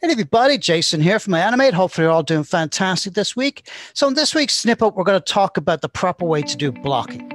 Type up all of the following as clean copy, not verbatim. Hey everybody, Jason here from iAnimate. Hopefully you're all doing fantastic this week. So in this week's snippet, we're going to talk about the proper way to do blocking.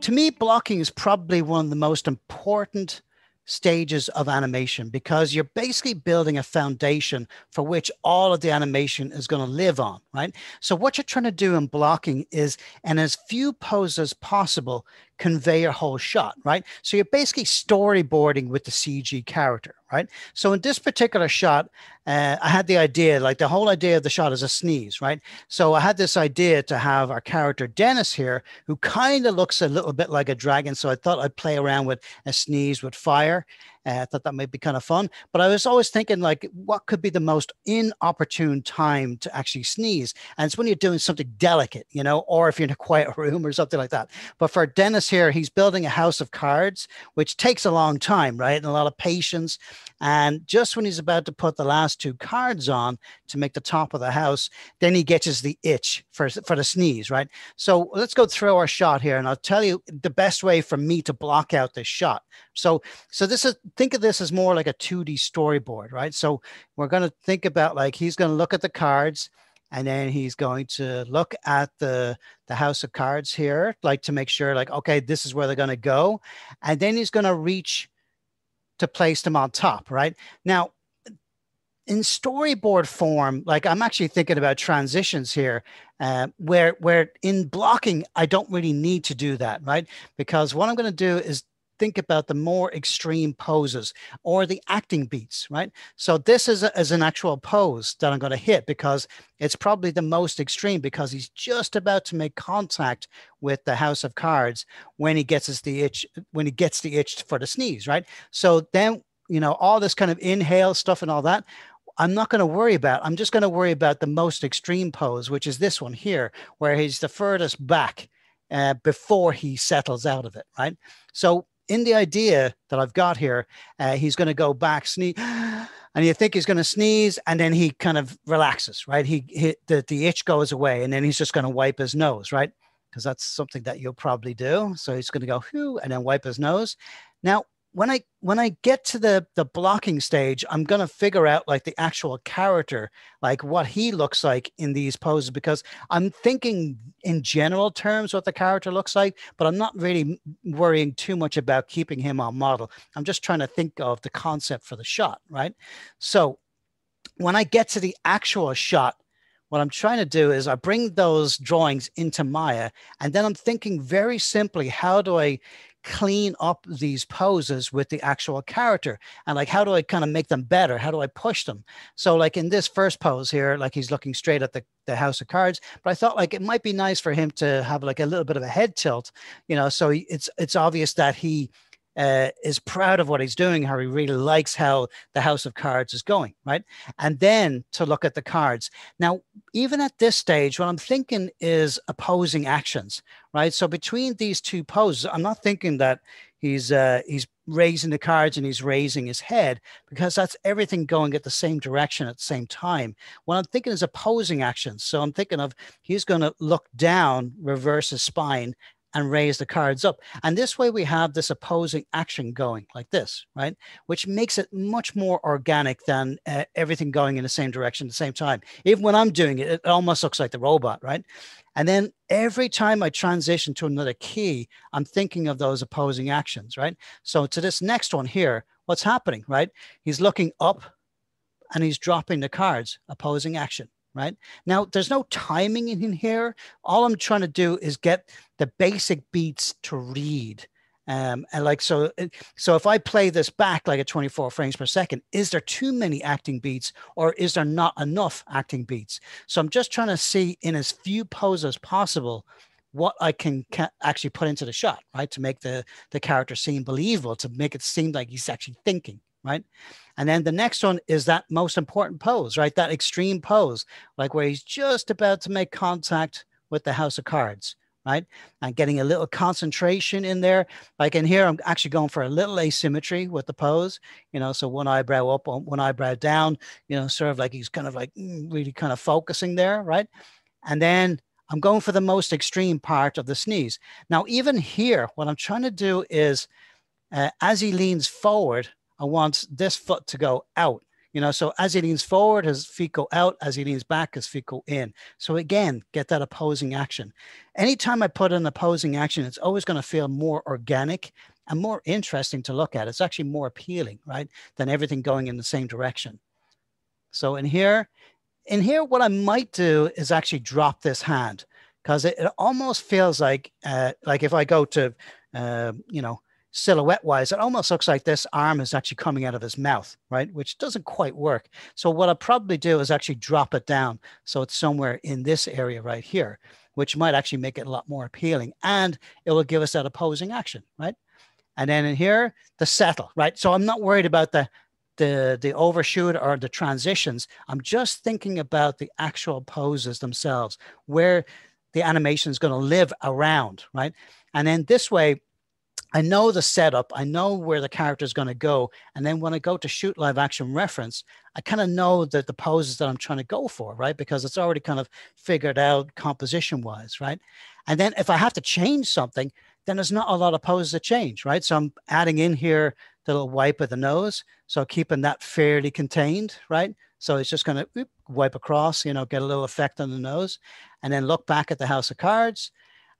To me, blocking is probably one of the most important stages of animation because you're basically building a foundation for which all of the animation is going to live on, right? So what you're trying to do in blocking is, in as few poses as possible, convey your whole shot, right? So you're basically storyboarding with the CG character, right? So in this particular shot, I had the idea, like the whole idea of the shot is a sneeze, right? So I had this idea to have our character Dennis here, who kind of looks a little bit like a dragon. So I thought I'd play around with a sneeze with fire. I thought that might be kind of fun, but I was always thinking like, what could be the most inopportune time to actually sneeze? And it's when you're doing something delicate, you know, or if you're in a quiet room or something like that. But for Dennis here, he's building a house of cards, which takes a long time, right? And a lot of patience. And just when he's about to put the last two cards on to make the top of the house, then he gets the itch for the sneeze, right? So let's go through our shot here, and I'll tell you the best way for me to block out this shot. So this is, think of this as more like a 2D storyboard, right? So we're going to think about like he's going to look at the cards, and then he's going to look at the house of cards here, like to make sure like, okay, this is where they're going to go. And then he's going to reach to place them on top, right? Now, in storyboard form, like I'm actually thinking about transitions here, where in blocking, I don't really need to do that, right? Because what I'm going to do is think about the more extreme poses or the acting beats, right? So this is an actual pose that I'm going to hit because it's probably the most extreme, because he's just about to make contact with the house of cards when he gets the itch, when he gets the itch for the sneeze, right? So then, you know, all this kind of inhale stuff and all that, I'm not going to worry about. I'm just going to worry about the most extreme pose, which is this one here, where he's the furthest back before he settles out of it, right? So in the idea that I've got here, he's going to go back, sneeze, and you think he's going to sneeze, and then he kind of relaxes, right? The itch goes away, and then he's just going to wipe his nose, right? Because that's something that you'll probably do. So he's going to go, whew, and then wipe his nose. Now, when I get to the blocking stage, I'm going to figure out like the actual character, like what he looks like in these poses, because I'm thinking in general terms what the character looks like, but I'm not really worrying too much about keeping him on model. I'm just trying to think of the concept for the shot, right? So when I get to the actual shot, what I'm trying to do is I bring those drawings into Maya, and then I'm thinking very simply, how do I clean up these poses with the actual character? And like, how do I kind of make them better? How do I push them? So like in this first pose here, like he's looking straight at the house of cards, but I thought like it might be nice for him to have like a little bit of a head tilt, you know, so it's obvious that he is proud of what he's doing, how he really likes how the house of cards is going, right? And then to look at the cards. Now, even at this stage, what I'm thinking is opposing actions, right? So between these two poses, I'm not thinking that he's raising the cards and he's raising his head, because that's everything going at the same direction at the same time. What I'm thinking is opposing actions. So I'm thinking of he's going to look down, reverse his spine, and raise the cards up. And this way we have this opposing action going like this, right? Which makes it much more organic than everything going in the same direction at the same time. Even when I'm doing it, it almost looks like the robot, right? And then every time I transition to another key, I'm thinking of those opposing actions, right? So to this next one here, what's happening, right? He's looking up and he's dropping the cards, opposing action. Right now, there's no timing in here. All I'm trying to do is get the basic beats to read. And like, so if I play this back like at 24 frames per second, is there too many acting beats or is there not enough acting beats? So I'm just trying to see in as few poses as possible what I can actually put into the shot, right? To make the character seem believable, to make it seem like he's actually thinking. Right. And then the next one is that most important pose, right? That extreme pose, like where he's just about to make contact with the house of cards, right? And getting a little concentration in there. Like in here, I'm actually going for a little asymmetry with the pose, you know, so one eyebrow up, one eyebrow down, you know, sort of like he's kind of like really kind of focusing there, right? And then I'm going for the most extreme part of the sneeze. Now, even here, what I'm trying to do is as he leans forward, I want this foot to go out. You know, so as he leans forward, his feet go out. As he leans back, his feet go in. So again, get that opposing action. Anytime I put an opposing action, it's always going to feel more organic and more interesting to look at. It's actually more appealing, right, than everything going in the same direction. So in here, what I might do is actually drop this hand, because it almost feels like if I go to, you know, silhouette-wise, it almost looks like this arm is actually coming out of his mouth, right? Which doesn't quite work. So what I'll probably do is actually drop it down. So it's somewhere in this area right here, which might actually make it a lot more appealing. And it will give us that opposing action, right? And then in here, the settle, right? So I'm not worried about the overshoot or the transitions. I'm just thinking about the actual poses themselves, where the animation is going to live around, right? And then this way, I know the setup, I know where the character is going to go. And then when I go to shoot live action reference, I kind of know that the poses that I'm trying to go for, right? Because it's already kind of figured out composition wise, right? And then if I have to change something, then there's not a lot of poses to change, right? So I'm adding in here the little wipe of the nose. So keeping that fairly contained, right? So it's just going to wipe across, you know, get a little effect on the nose, and then look back at the house of cards,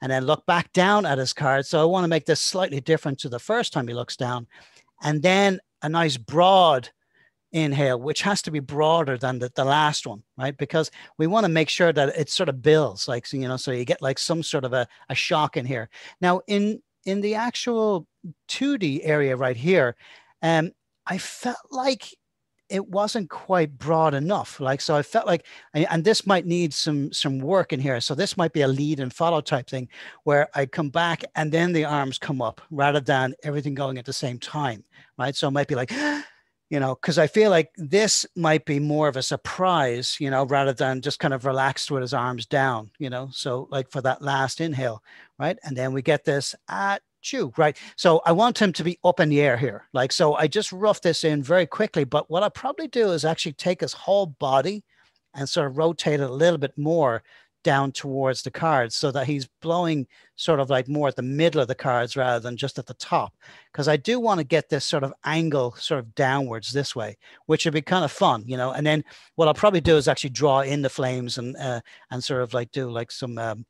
and then look back down at his card. So I want to make this slightly different to the first time he looks down. And then a nice broad inhale, which has to be broader than the last one, right? Because we want to make sure that it sort of builds, like, you know, so you get like some sort of a shock in here. Now in the actual 2D area right here, I felt like it wasn't quite broad enough. Like, so I felt like, and this might need some work in here. So this might be a lead and follow type thing where I come back and then the arms come up rather than everything going at the same time, right? So it might be like, you know, because I feel like this might be more of a surprise, you know, rather than just kind of relaxed with his arms down, you know? So like for that last inhale, right? And then we get this at, you, right? So I want him to be up in the air here. Like, so I just rough this in very quickly, but what I'll probably do is actually take his whole body and sort of rotate it a little bit more down towards the cards so that he's blowing sort of like more at the middle of the cards rather than just at the top. Because I do want to get this sort of angle sort of downwards this way, which would be kind of fun, you know? And then what I'll probably do is actually draw in the flames and sort of like do like some,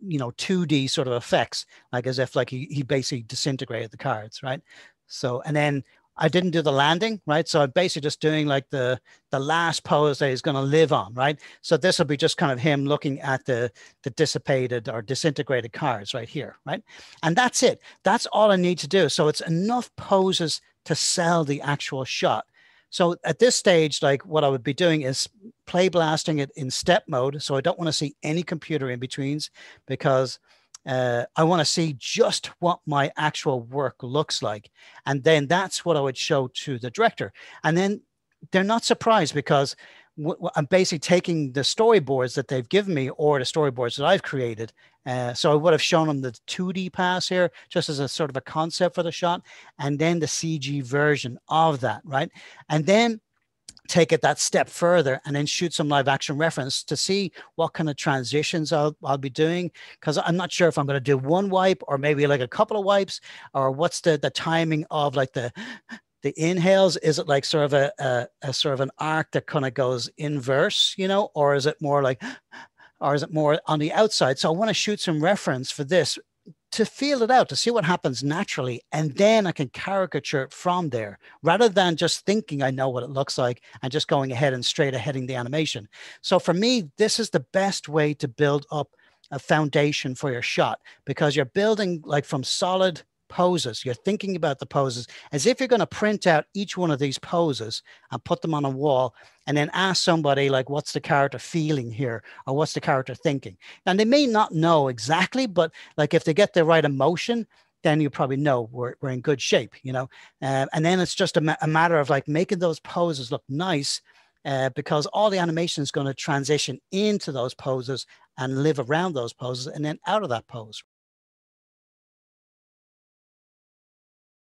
you know, 2D sort of effects, like as if like he basically disintegrated the cards, right? So, and then I didn't do the landing, right? So I'm basically just doing like the last pose that he's going to live on, right? So this will be just kind of him looking at the dissipated or disintegrated cards right here, right? And that's it. That's all I need to do. So it's enough poses to sell the actual shot. So at this stage, like what I would be doing is play blasting it in step mode. So I don't want to see any computer in betweens, because I want to see just what my actual work looks like. And then that's what I would show to the director. And then they're not surprised, because I'm basically taking the storyboards that they've given me or the storyboards that I've created. So I would have shown them the 2D pass here just as a sort of a concept for the shot, and then the CG version of that, right? And then take it that step further and then shoot some live action reference to see what kind of transitions I'll be doing. Because I'm not sure if I'm going to do one wipe or maybe like a couple of wipes, or what's the timing of like the inhales. Is it like sort of a sort of an arc that kind of goes inverse, you know, or is it more like, or is it more on the outside? So I want to shoot some reference for this to feel it out, to see what happens naturally. And then I can caricature it from there, rather than just thinking I know what it looks like and just going ahead and straight aheading the animation. So for me, this is the best way to build up a foundation for your shot, because you're building like from solid poses. You're thinking about the poses as if you're going to print out each one of these poses and put them on a wall, and then ask somebody like, what's the character feeling here, or what's the character thinking? And they may not know exactly, but like if they get the right emotion, then you probably know we're in good shape, you know? And then it's just a matter of like making those poses look nice, because all the animation is going to transition into those poses and live around those poses and then out of that pose.